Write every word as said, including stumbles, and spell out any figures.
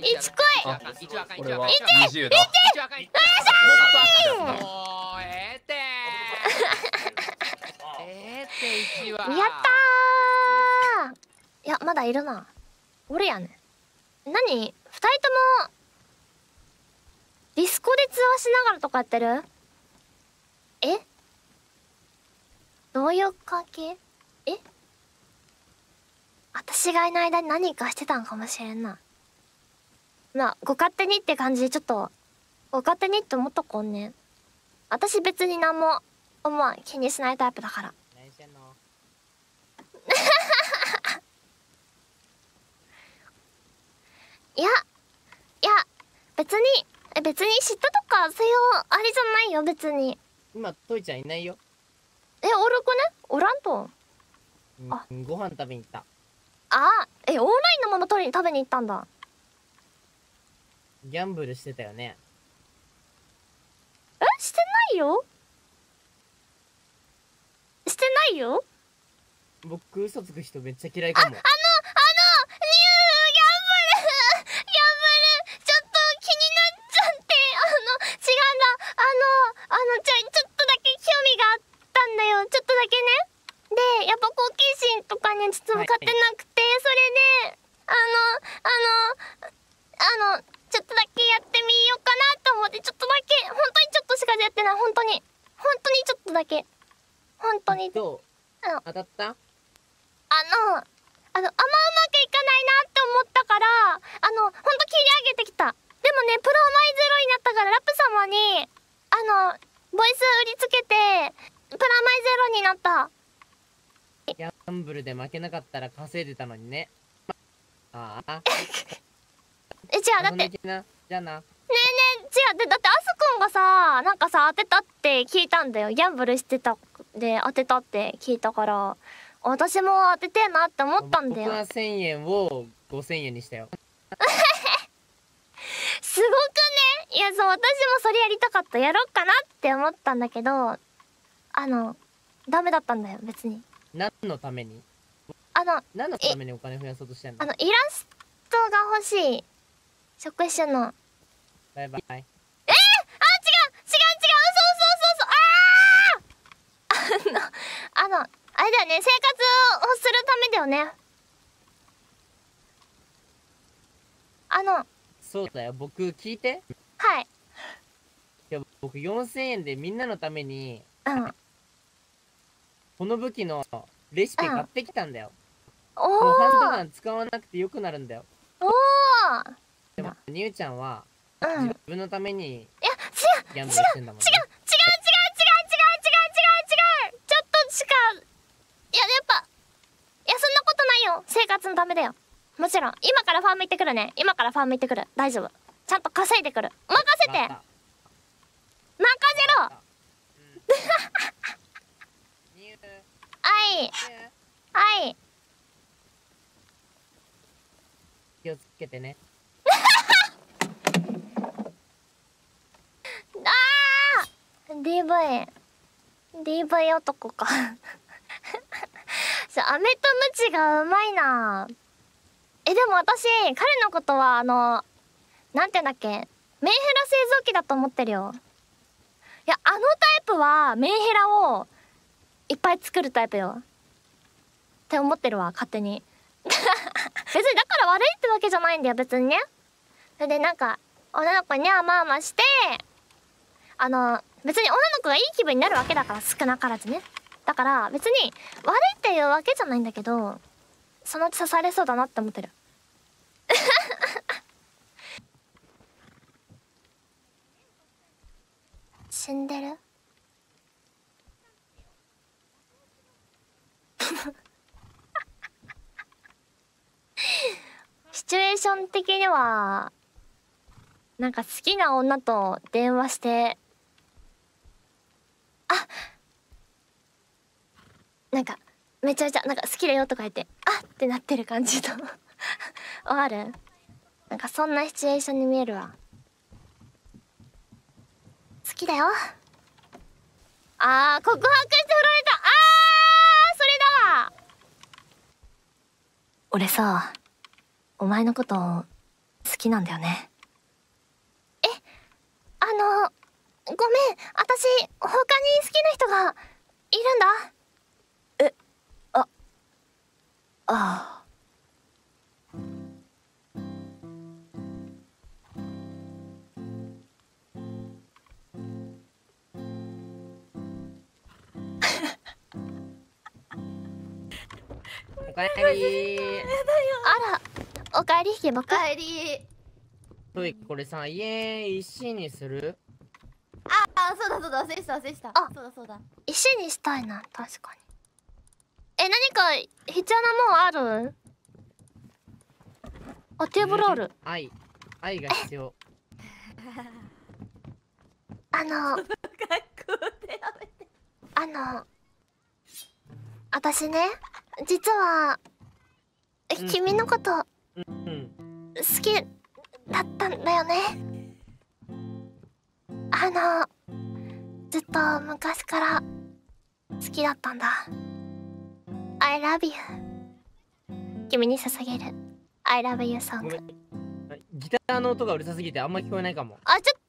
いち来い。一赤い。一赤い。一赤い。やったー。いやまだいるな。俺やね。何？二人ともディスコで通話しながらとかやってる？え？どういう関係？え？私がいない間に何かしてたんかもしれんな。まあご勝手にって感じでちょっとご勝手にって思っとこんね。私別に何も思わん、気にしないタイプだから。何してんの？いやいや別に別に知ったとかそういうあれじゃないよ別に。今トイちゃんいないよ。え、おるくね？おらんと。あ、ご飯食べに行った。あ、え、オンラインのもの取りに食べに行ったんだ。ギャンブルしてたよね。え、してないよ。してないよ。僕嘘つく人めっちゃ嫌いかも。あ、あのあのニューギャンブルギャンブルちょっと気になっちゃってあの違うんだあのあのちょちょっとだけ興味があったんだよちょっとだけね。でやっぱ好奇心とかねちょっと向かってなくて、はい、それであのあのあのちょっとだけやってみようかなと思ってちょっとだけ本当にちょっとしかやってない本当に本当にちょっとだけ本当にどう、うん、当たった？あのあのあんまうまくいかないなって思ったからあの本当切り上げてきた。でもねプロマイゼロになったからラップ様にあのボイス売りつけてプラマイゼロになった。ギャンブルで負けなかったら稼いでたのにね。ああ。え、違う、だって。じゃあな。ねえねえ、違う、で、だってあすくんがさ、なんかさ、当てたって聞いたんだよ。ギャンブルしてた、で、当てたって聞いたから。私も当ててえなって思ったんだよ。僕は千円を五千円にしたよ。すごくね、いや、そう、私もそれやりたかった、やろうかなって思ったんだけど。あの、ダメだったんだよ、別に。何のためにあの何のためにお金増やそうとしてんの？あのイラストが欲しい職種のバイバイ。えー、あ違う違う違うそうそうそうそうああのあのあれだよね生活をするためだよね。あのそうだよ僕聞いてはい。いや僕よんせんえんでみんなのためにうんこの武器のレシピ買ってきたんだよ。うん、おお。ハンドガン使わなくてよくなるんだよ。おお。でもニューちゃんは自分のためにギャンブルしてんだもんね。違う違う違う違う違う違う違う違う違う違う。ちょっとしかいややっぱいやそんなことないよ。生活のためだよ。もちろん今からファーム行ってくるね。今からファーム行ってくる。大丈夫。ちゃんと稼いでくる。任せて。任せろ。はいはい気をつけてね。ああ ディーブイ ディーブイ 男かアメとムチがうまいな。えでも私彼のことはあのなんて言うんだっけメンヘラ製造機だと思ってるよ。いやあのタイプはメンヘラをいっぱい作るタイプよって思ってるわ勝手に別にだから悪いってわけじゃないんだよ別にね。それでなんか女の子にあまあましてあの別に女の子がいい気分になるわけだから少なからずね。だから別に悪いっていうわけじゃないんだけどそのうち刺されそうだなって思ってる死んでるシチュエーション的にはなんか好きな女と電話してあなんかめちゃめちゃなんか好きだよとか言ってあってなってる感じとあるなんかそんなシチュエーションに見えるわ。好きだよあー告白して振られたあ俺さお前のこと好きなんだよね。え、あのごめん、私他に好きな人がいるんだ。え、ああおかえりー。あら、おかえりひげぼく。おかえりー。これさ、家石にする？ああ、そうだそうだ、忘れてた忘れてた。あ、そうだそうだ。石にしたいな、確かに。え、何か必要なもんある？あ、テーブルある。愛、愛が必要。あの。学校でやめて。あの。私ね。実は君のこと好きだったんだよね。あのずっと昔から好きだったんだ。 I love you 君に捧げる I love you ソング。ギターの音がうるさすぎてあんま聞こえないかも。あ、ちょ